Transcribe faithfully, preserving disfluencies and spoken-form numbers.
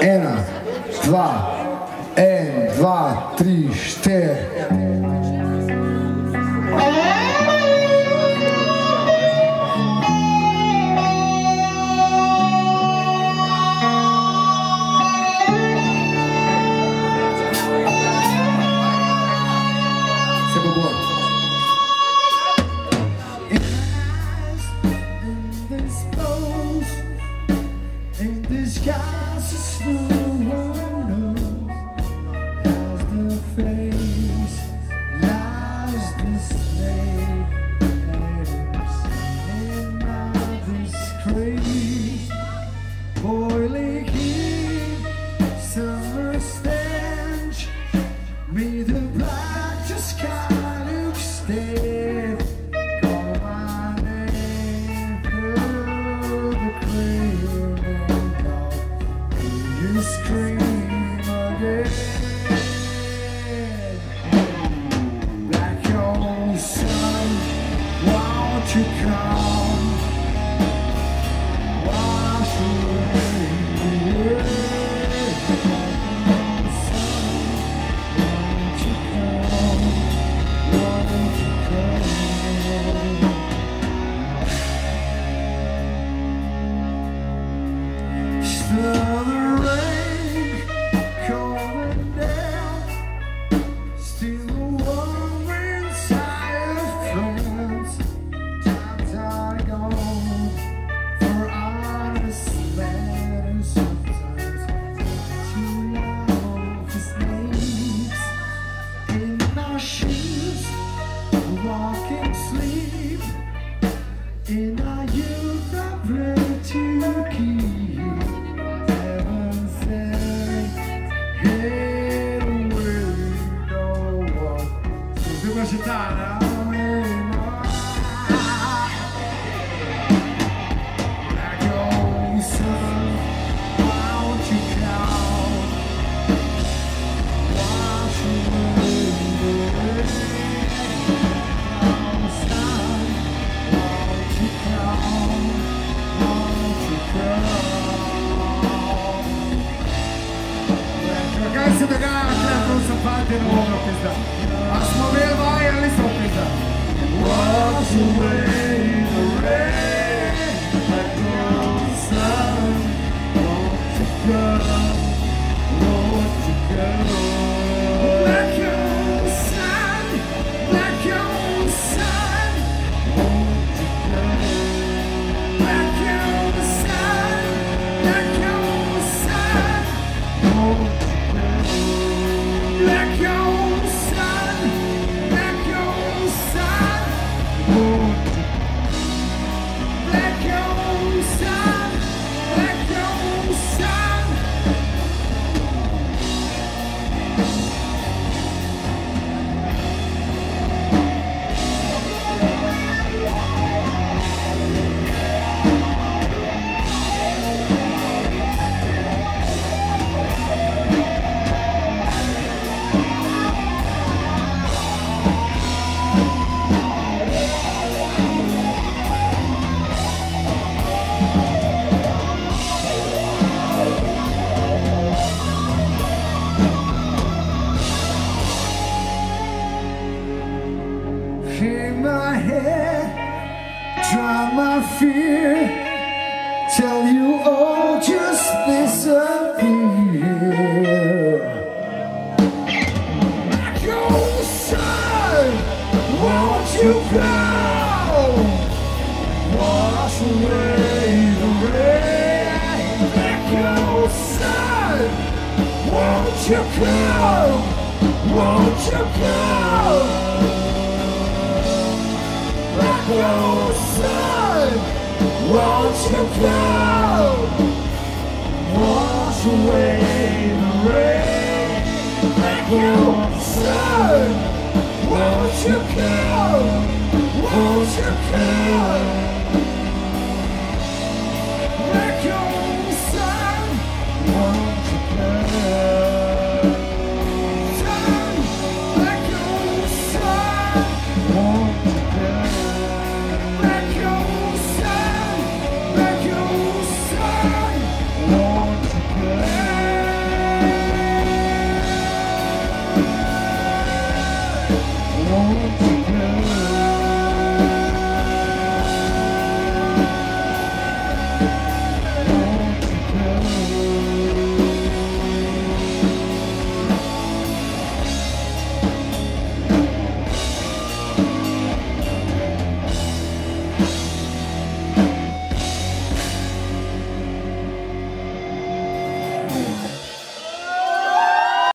Една, два, ен, два, три, ще. Won't you come? Won't you come? Black hole sun, won't